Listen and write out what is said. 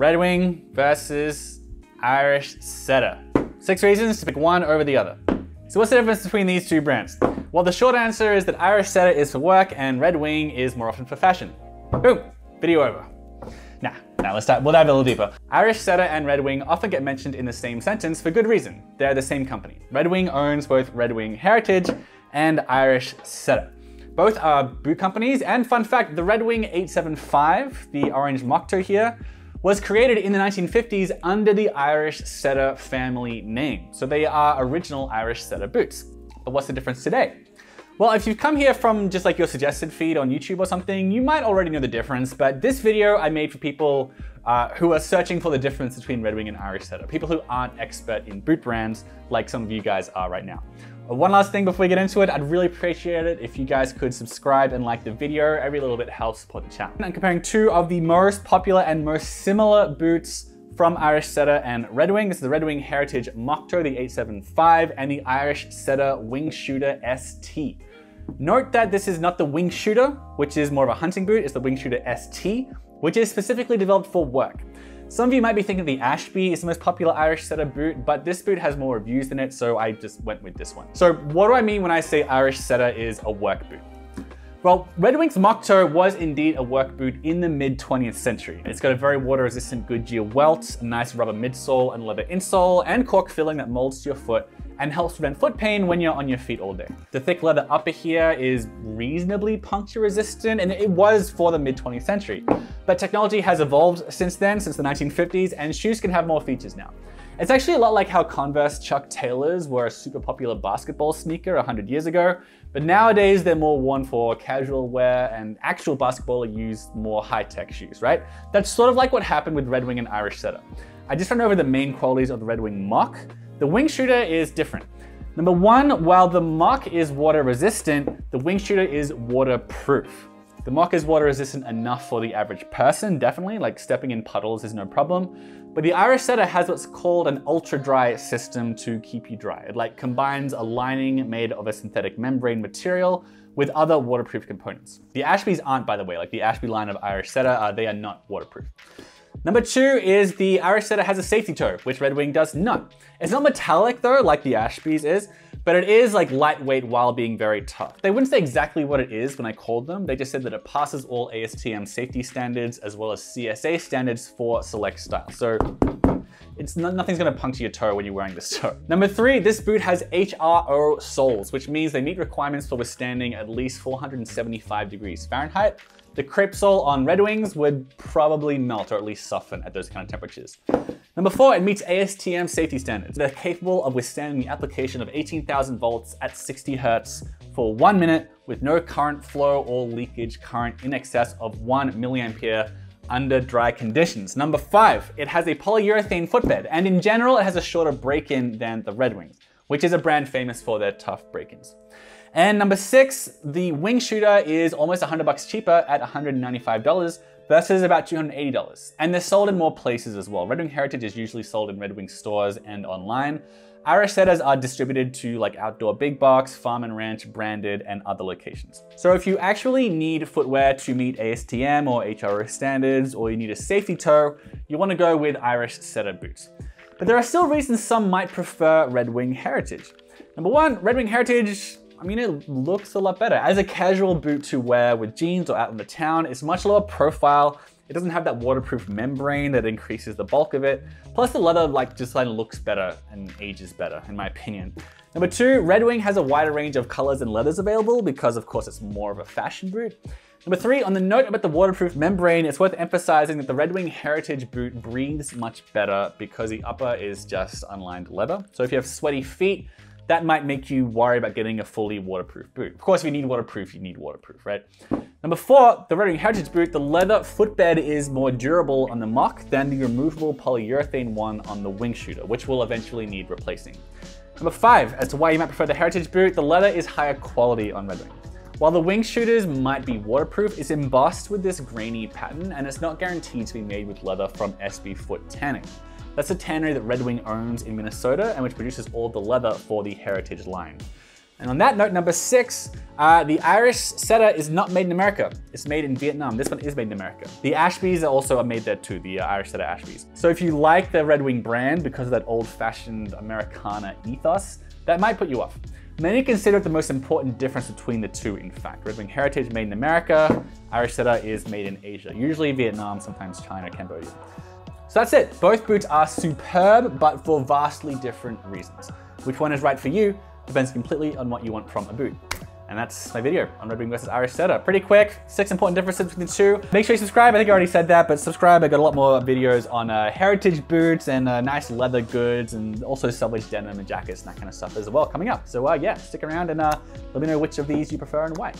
Red Wing versus Irish Setter. 6 reasons to pick one over the other. So what's the difference between these two brands? Well, the short answer is that Irish Setter is for work and Red Wing is more often for fashion. Boom, video over. Now we'll dive a little deeper. Irish Setter and Red Wing often get mentioned in the same sentence for good reason. They're the same company. Red Wing owns both Red Wing Heritage and Irish Setter. Both are boot companies, and fun fact, the Red Wing 875, the orange Moc Toe here, was created in the 1950s under the Irish Setter family name. So they are original Irish Setter boots. But what's the difference today? Well, if you've come here from just like your suggested feed on YouTube or something, you might already know the difference, but this video I made for people who are searching for the difference between Red Wing and Irish Setter, people who aren't expert in boot brands like some of you guys are right now. One last thing before we get into it, I'd really appreciate it if you guys could subscribe and like the video. Every little bit helps support the channel. I'm comparing two of the most popular and most similar boots from Irish Setter and Red Wing. This is the Red Wing Heritage Moc Toe, the 875, and the Irish Setter Wing Shooter ST. Note that this is not the Wing Shooter, which is more of a hunting boot. It's the Wing Shooter ST, which is specifically developed for work. Some of you might be thinking the Ashby is the most popular Irish Setter boot, but this boot has more reviews than it, so I just went with this one. So what do I mean when I say Irish Setter is a work boot? Well, Red Wing's Moc Toe was indeed a work boot in the mid-20th century. It's got a very water-resistant Goodyear welt, a nice rubber midsole and leather insole, and cork filling that molds to your foot and helps prevent foot pain when you're on your feet all day. The thick leather upper here is reasonably puncture resistant, and it was for the mid-20th century. But technology has evolved since then, since the 1950s, and shoes can have more features now. It's actually a lot like how Converse Chuck Taylors were a super popular basketball sneaker 100 years ago, but nowadays they're more worn for casual wear and actual basketballers use more high-tech shoes, right? That's sort of like what happened with Red Wing and Irish Setter. I just ran over the main qualities of the Red Wing Moc. The Wing Shooter is different. Number one, while the Moc is water resistant, the Wing Shooter is waterproof. The Moc is water resistant enough for the average person, definitely, like stepping in puddles is no problem. But the Irish Setter has what's called an ultra dry system to keep you dry. It like combines a lining made of a synthetic membrane material with other waterproof components. The Ashbys aren't, by the way, like the Ashby line of Irish Setter, they are not waterproof. Number two is the Irish Setter has a safety toe, which Red Wing does not. It's not metallic though, like the Ashby's is, but it is like lightweight while being very tough. They wouldn't say exactly what it is when I called them. They just said that it passes all ASTM safety standards as well as CSA standards for select styles. So it's nothing's gonna puncture your toe when you're wearing this toe. Number three, this boot has HRO soles, which means they meet requirements for withstanding at least 475 degrees Fahrenheit. The crepe sole on Red Wings would probably melt or at least soften at those kind of temperatures. Number four, it meets ASTM safety standards. They're capable of withstanding the application of 18,000 volts at 60 hertz for 1 minute with no current flow or leakage current in excess of 1 milliampere under dry conditions. Number five, it has a polyurethane footbed, and in general, it has a shorter break-in than the Red Wings, which is a brand famous for their tough break-ins. And number six, the Wing Shooter is almost $100 cheaper at $195 versus about $280. And they're sold in more places as well. Red Wing Heritage is usually sold in Red Wing stores and online. Irish Setters are distributed to like outdoor big box, farm and ranch, branded, and other locations. So if you actually need footwear to meet ASTM or HRO standards, or you need a safety toe, you wanna go with Irish Setter boots. But there are still reasons some might prefer Red Wing Heritage. Number one, Red Wing Heritage, I mean, it looks a lot better. As a casual boot to wear with jeans or out in the town, it's much lower profile. It doesn't have that waterproof membrane that increases the bulk of it. Plus the leather like just kind of looks better and ages better, in my opinion. Number two, Red Wing has a wider range of colors and leathers available because of course it's more of a fashion boot. Number three, on the note about the waterproof membrane, it's worth emphasizing that the Red Wing Heritage boot breathes much better because the upper is just unlined leather. So if you have sweaty feet, that might make you worry about getting a fully waterproof boot. Of course, if you need waterproof, right? Number four, the Red Wing Heritage boot, the leather footbed is more durable on the Moc than the removable polyurethane one on the Wing Shooter, which will eventually need replacing. Number five, as to why you might prefer the Heritage boot, the leather is higher quality on Red Wing. While the Wing Shooters might be waterproof, it's embossed with this grainy pattern and it's not guaranteed to be made with leather from SB Foot Tanning. That's a tannery that Red Wing owns in Minnesota and which produces all the leather for the Heritage line. And on that note, number six, the Irish Setter is not made in America. It's made in Vietnam. This one is made in America. The Ashbys are also made there too, the Irish Setter Ashbys. So if you like the Red Wing brand because of that old-fashioned Americana ethos, that might put you off. Many consider it the most important difference between the two, in fact. Red Wing Heritage made in America, Irish Setter is made in Asia, usually Vietnam, sometimes China, Cambodia. So that's it. Both boots are superb, but for vastly different reasons. Which one is right for you depends completely on what you want from a boot. And that's my video on Red Wing versus Irish Setter. Pretty quick, 6 important differences between the two. Make sure you subscribe. I think I already said that, but subscribe. I got a lot more videos on heritage boots and nice leather goods and also salvaged denim and jackets and that kind of stuff as well coming up. So yeah, stick around and let me know which of these you prefer and why.